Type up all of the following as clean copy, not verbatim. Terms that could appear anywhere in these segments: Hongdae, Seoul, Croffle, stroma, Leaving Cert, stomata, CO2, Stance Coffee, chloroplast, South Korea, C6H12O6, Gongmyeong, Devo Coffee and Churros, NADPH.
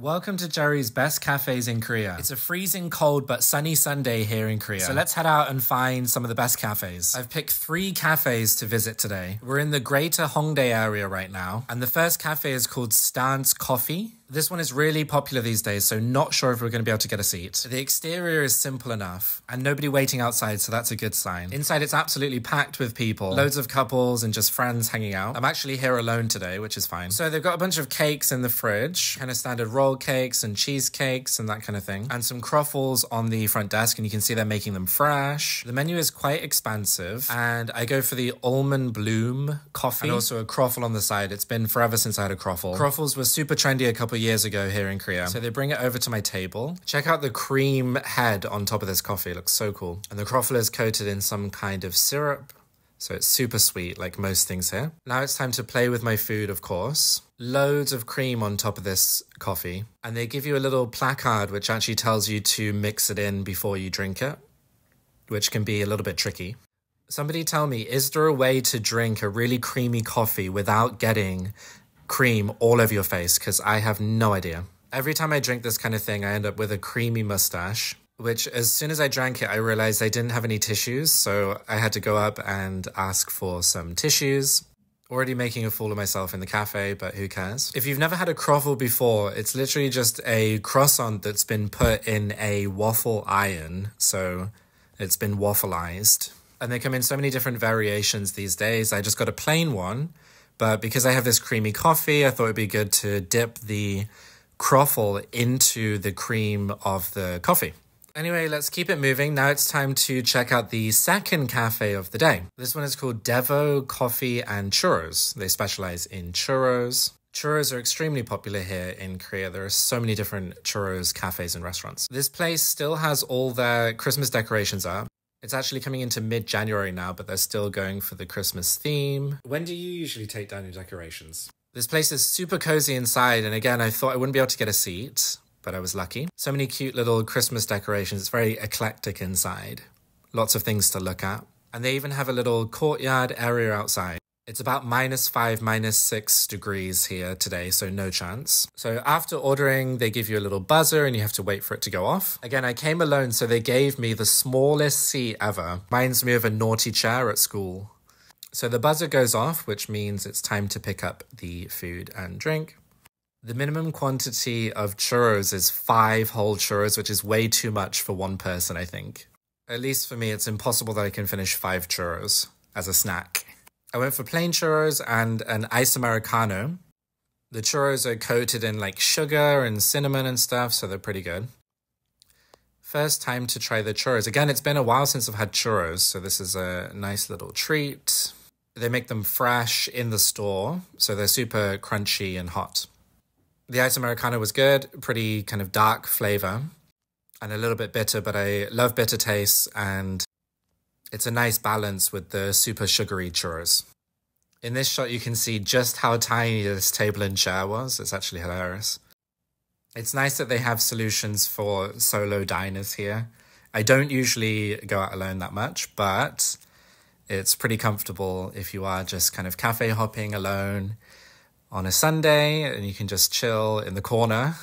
Welcome to Jerry's Best Cafes in Korea. It's a freezing cold but sunny Sunday here in Korea. So let's head out and find some of the best cafes. I've picked 3 cafes to visit today. We're in the greater Hongdae area right now. And the first cafe is called Stance Coffee. This one is really popular these days, so not sure if we're going to be able to get a seat. The exterior is simple enough and nobody waiting outside, so that's a good sign. Inside, it's absolutely packed with people. Loads of couples and just friends hanging out. I'm actually here alone today, which is fine. So they've got a bunch of cakes in the fridge, kind of standard roll cakes and cheesecakes and that kind of thing. And some croffles on the front desk, and you can see they're making them fresh. The menu is quite expansive, and I go for the almond bloom coffee and also a croffle on the side. It's been forever since I had a croffle. Croffles were super trendy a couple years ago here in Korea. So they bring it over to my table. Check out the cream head on top of this coffee. It looks so cool. And the croffle is coated in some kind of syrup. So it's super sweet, like most things here. Now it's time to play with my food, of course. Loads of cream on top of this coffee. And they give you a little placard, which actually tells you to mix it in before you drink it, which can be a little bit tricky. Somebody tell me, is there a way to drink a really creamy coffee without getting cream all over your face? Because I have no idea. Every time I drink this kind of thing, I end up with a creamy mustache, which as soon as I drank it, I realized I didn't have any tissues. So I had to go up and ask for some tissues. Already making a fool of myself in the cafe, but who cares? If you've never had a croffle before, it's literally just a croissant that's been put in a waffle iron. So it's been waffleized. And they come in so many different variations these days. I just got a plain one. But because I have this creamy coffee, I thought it'd be good to dip the croffle into the cream of the coffee. Anyway, let's keep it moving. Now it's time to check out the second cafe of the day. This one is called Devo Coffee and Churros. They specialize in churros. Churros are extremely popular here in Korea. There are so many different churros cafes and restaurants. This place still has all their Christmas decorations up. It's actually coming into mid-January now, but they're still going for the Christmas theme. When do you usually take down your decorations? This place is super cozy inside, and again, I thought I wouldn't be able to get a seat, but I was lucky. So many cute little Christmas decorations. It's very eclectic inside. Lots of things to look at. And they even have a little courtyard area outside. It's about -5, -6 degrees here today, so no chance. So after ordering, they give you a little buzzer and you have to wait for it to go off. Again, I came alone, so they gave me the smallest seat ever. Reminds me of a naughty chair at school. So the buzzer goes off, which means it's time to pick up the food and drink. The minimum quantity of churros is 5 whole churros, which is way too much for one person, I think. At least for me, it's impossible that I can finish 5 churros as a snack. I went for plain churros and an ice Americano. The churros are coated in like sugar and cinnamon and stuff, so they're pretty good. First time to try the churros. Again, it's been a while since I've had churros, so this is a nice little treat. They make them fresh in the store, so they're super crunchy and hot. The ice Americano was good, pretty kind of dark flavor and a little bit bitter, but I love bitter tastes, and it's a nice balance with the super sugary churros. In this shot, you can see just how tiny this table and chair was. It's actually hilarious. It's nice that they have solutions for solo diners here. I don't usually go out alone that much, but it's pretty comfortable if you are just kind of cafe hopping alone on a Sunday, and you can just chill in the corner.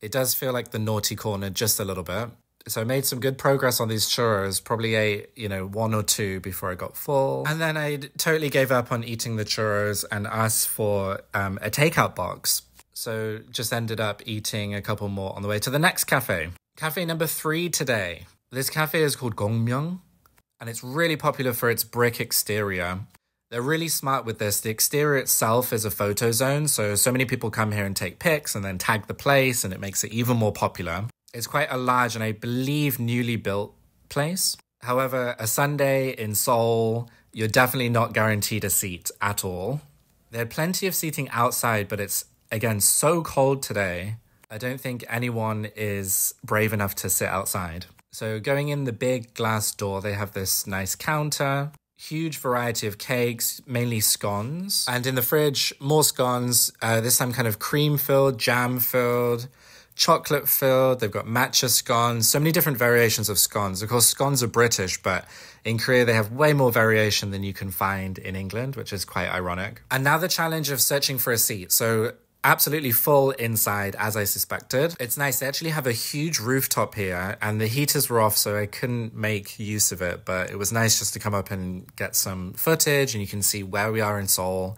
It does feel like the naughty corner just a little bit. So I made some good progress on these churros, probably ate, you know, 1 or 2 before I got full. And then I totally gave up on eating the churros and asked for a takeout box. So just ended up eating a couple more on the way to the next cafe. Cafe number 3 today. This cafe is called Gongmyeong, and it's really popular for its brick exterior. They're really smart with this. The exterior itself is a photo zone. So many people come here and take pics and then tag the place, and it makes it even more popular. It's quite a large and I believe newly built place. However, a Sunday in Seoul, you're definitely not guaranteed a seat at all. There are plenty of seating outside, but it's, again, so cold today. I don't think anyone is brave enough to sit outside. So going in the big glass door, they have this nice counter, huge variety of cakes, mainly scones. And in the fridge, more scones, this time kind of cream-filled, jam-filled, chocolate filled. They've got matcha scones, so many different variations of scones. Of course, scones are British, but in Korea, they have way more variation than you can find in England, which is quite ironic. And now the challenge of searching for a seat. So absolutely full inside, as I suspected. It's nice, they actually have a huge rooftop here and the heaters were off, so I couldn't make use of it, but it was nice just to come up and get some footage, and you can see where we are in Seoul.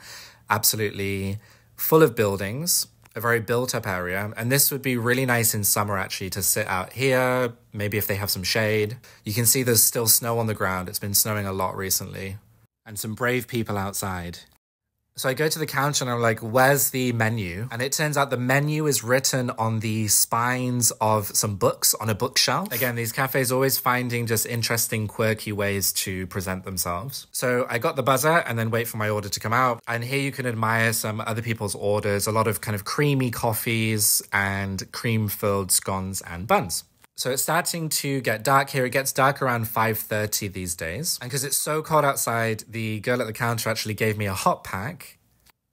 Absolutely full of buildings, a very built-up area, and this would be really nice in summer actually to sit out here, maybe if they have some shade. You can see there's still snow on the ground, it's been snowing a lot recently, and some brave people outside. So I go to the counter and I'm like, where's the menu? And it turns out the menu is written on the spines of some books on a bookshelf. Again, these cafes always finding just interesting, quirky ways to present themselves. So I got the buzzer and then wait for my order to come out. And here you can admire some other people's orders, a lot of kind of creamy coffees and cream-filled scones and buns. So it's starting to get dark here. It gets dark around 5:30 these days. And because it's so cold outside, the girl at the counter actually gave me a hot pack,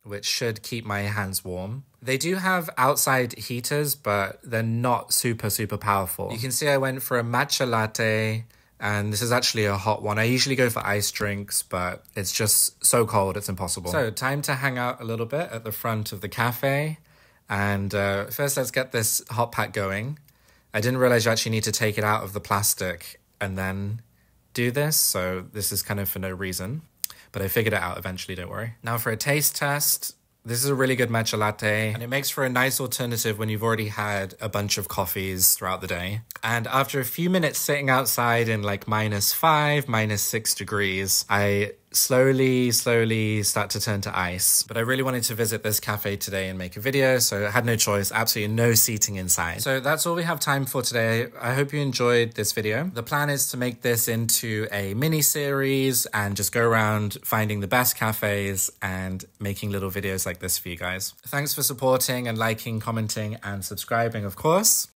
which should keep my hands warm. They do have outside heaters, but they're not super, super powerful. You can see I went for a matcha latte, and this is actually a hot one. I usually go for iced drinks, but it's just so cold, it's impossible. So time to hang out a little bit at the front of the cafe. And first, let's get this hot pack going. I didn't realize you actually need to take it out of the plastic and then do this. So this is kind of for no reason, but I figured it out eventually, don't worry. Now for a taste test. This is a really good matcha latte, and it makes for a nice alternative when you've already had a bunch of coffees throughout the day. And after a few minutes sitting outside in like -5, -6 degrees, I slowly start to turn to ice. But I really wanted to visit this cafe today and make a video, so I had no choice, absolutely no seating inside. So that's all we have time for today. I hope you enjoyed this video. The plan is to make this into a mini series and just go around finding the best cafes and making little videos like this for you guys. Thanks for supporting and liking, commenting and subscribing, of course.